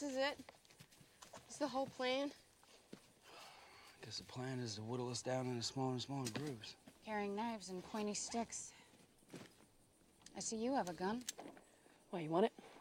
This is it? This is the whole plan? I guess the plan is to whittle us down into smaller and smaller grooves. Carrying knives and pointy sticks. I see you have a gun. Well, you want it?